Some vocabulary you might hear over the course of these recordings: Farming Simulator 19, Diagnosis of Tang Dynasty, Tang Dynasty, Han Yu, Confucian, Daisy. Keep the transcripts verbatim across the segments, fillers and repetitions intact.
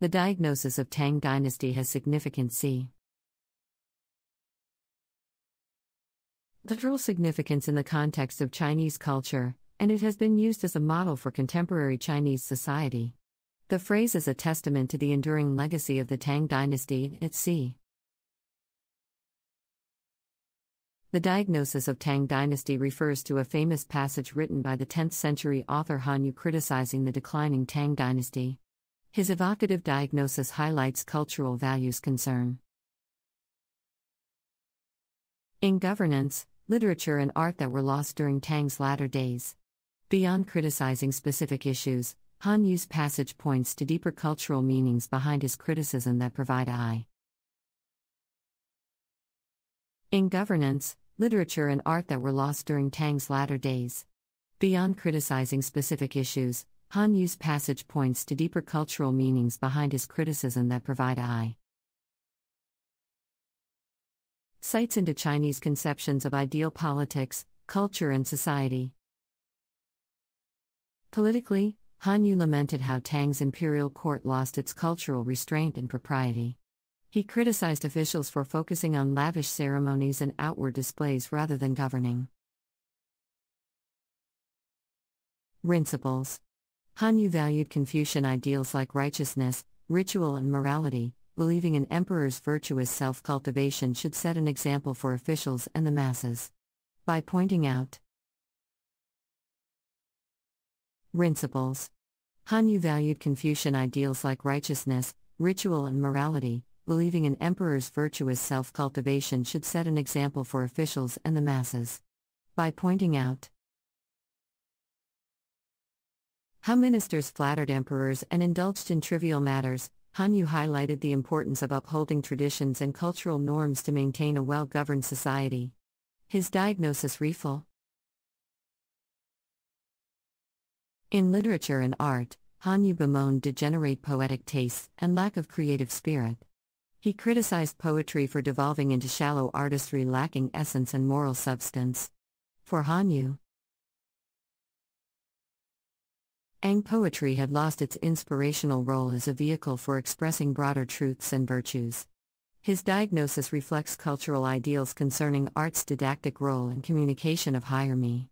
The Diagnosis of Tang Dynasty has significance c. Literal significance in the context of Chinese culture, and it has been used as a model for contemporary Chinese society. The phrase is a testament to the enduring legacy of the Tang Dynasty at c. The Diagnosis of Tang Dynasty refers to a famous passage written by the tenth century author Han Yu criticizing the declining Tang Dynasty. His evocative diagnosis highlights cultural values concern. In governance, literature and art that were lost during Tang's latter days. Beyond criticizing specific issues, Han Yu's passage points to deeper cultural meanings behind his criticism that provide I. In governance, literature and art that were lost during Tang's latter days. Beyond criticizing specific issues, Han Yu's passage points to deeper cultural meanings behind his criticism that provide I. Sights into Chinese conceptions of ideal politics, culture and society. Politically, Han Yu lamented how Tang's imperial court lost its cultural restraint and propriety. He criticized officials for focusing on lavish ceremonies and outward displays rather than governing principles. Han Yu valued Confucian ideals like righteousness, ritual and morality, believing an emperor's virtuous self-cultivation should set an example for officials and the masses. By pointing out principles, Han Yu valued Confucian ideals like righteousness, ritual and morality, believing an emperor's virtuous self-cultivation should set an example for officials and the masses. By pointing out how ministers flattered emperors and indulged in trivial matters, Han Yu highlighted the importance of upholding traditions and cultural norms to maintain a well-governed society. His diagnosis refl. In literature and art, Han Yu bemoaned degenerate poetic tastes and lack of creative spirit. He criticized poetry for devolving into shallow artistry lacking essence and moral substance. For Han Yu, Tang poetry had lost its inspirational role as a vehicle for expressing broader truths and virtues. His diagnosis reflects cultural ideals concerning art's didactic role and communication of higher me.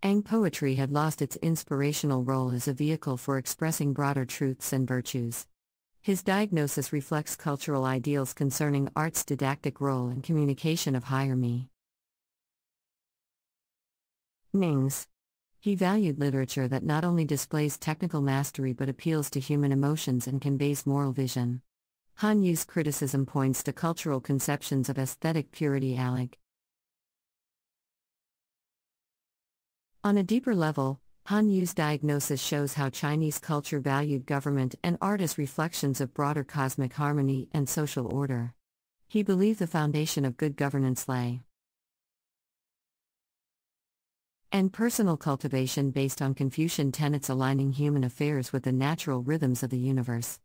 Tang poetry had lost its inspirational role as a vehicle for expressing broader truths and virtues. His diagnosis reflects cultural ideals concerning art's didactic role and communication of higher me. Nings. He valued literature that not only displays technical mastery but appeals to human emotions and conveys moral vision. Han Yu's criticism points to cultural conceptions of aesthetic purity alike. On a deeper level, Han Yu's diagnosis shows how Chinese culture valued government and art as reflections of broader cosmic harmony and social order. He believed the foundation of good governance lay in personal cultivation based on Confucian tenets aligning human affairs with the natural rhythms of the universe.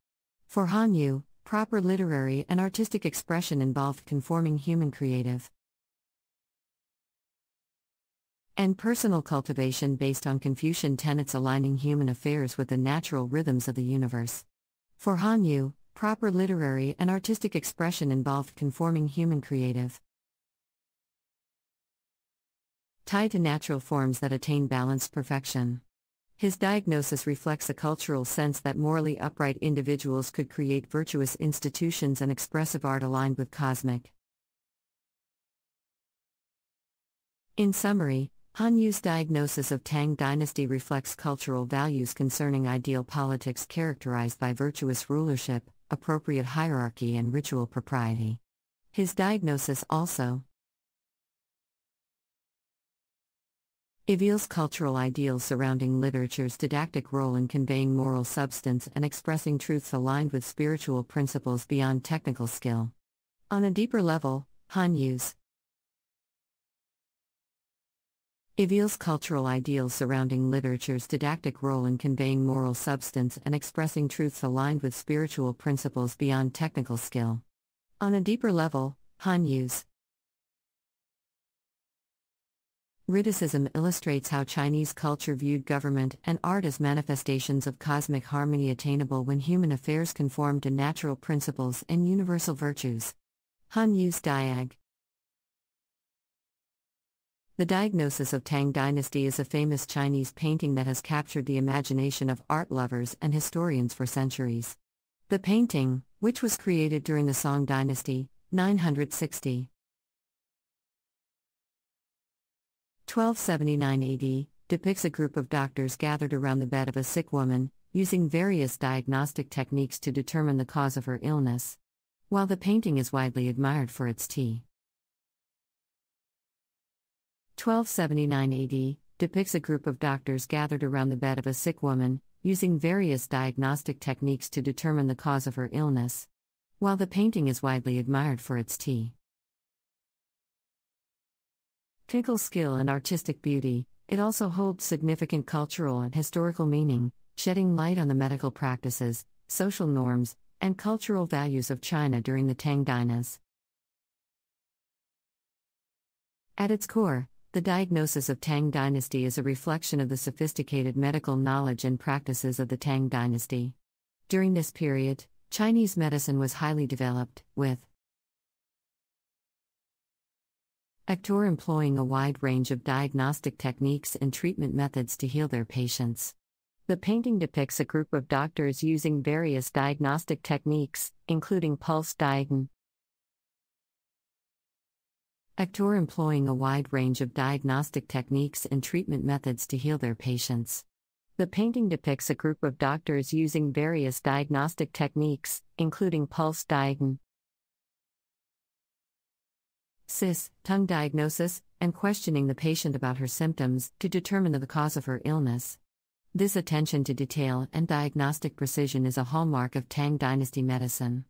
For Han Yu, proper literary and artistic expression involved conforming human creative and personal cultivation based on Confucian tenets aligning human affairs with the natural rhythms of the universe. For Han Yu, proper literary and artistic expression involved conforming human creative tied to natural forms that attain balanced perfection. His diagnosis reflects a cultural sense that morally upright individuals could create virtuous institutions and expressive art aligned with cosmic. In summary, Han Yu's diagnosis of Tang Dynasty reflects cultural values concerning ideal politics characterized by virtuous rulership, appropriate hierarchy and ritual propriety. His diagnosis also reveals cultural ideals surrounding literature's didactic role in conveying moral substance and expressing truths aligned with spiritual principles beyond technical skill. On a deeper level, Han Yu's reveals cultural ideals surrounding literature's didactic role in conveying moral substance and expressing truths aligned with spiritual principles beyond technical skill. On a deeper level, Han Yu's Riddicism illustrates how Chinese culture viewed government and art as manifestations of cosmic harmony attainable when human affairs conform to natural principles and universal virtues. Han Yu's Diag. The Diagnosis of Tang Dynasty is a famous Chinese painting that has captured the imagination of art lovers and historians for centuries. The painting, which was created during the Song Dynasty, nine hundred sixty to twelve seventy-nine A D, depicts a group of doctors gathered around the bed of a sick woman, using various diagnostic techniques to determine the cause of her illness. While the painting is widely admired for its T. twelve seventy-nine A D, depicts a group of doctors gathered around the bed of a sick woman, using various diagnostic techniques to determine the cause of her illness. While the painting is widely admired for its T. Technical skill and artistic beauty, it also holds significant cultural and historical meaning, shedding light on the medical practices, social norms, and cultural values of China during the Tang Dynasty. At its core, the Diagnosis of Tang Dynasty is a reflection of the sophisticated medical knowledge and practices of the Tang Dynasty. During this period, Chinese medicine was highly developed, with doctors employing a wide range of diagnostic techniques and treatment methods to heal their patients. The painting depicts a group of doctors using various diagnostic techniques, including pulse diagnosis. Doctors employing a wide range of diagnostic techniques and treatment methods to heal their patients. The painting depicts a group of doctors using various diagnostic techniques, including pulse diagnosis, tongue diagnosis, and questioning the patient about her symptoms to determine the cause of her illness. This attention to detail and diagnostic precision is a hallmark of Tang Dynasty medicine.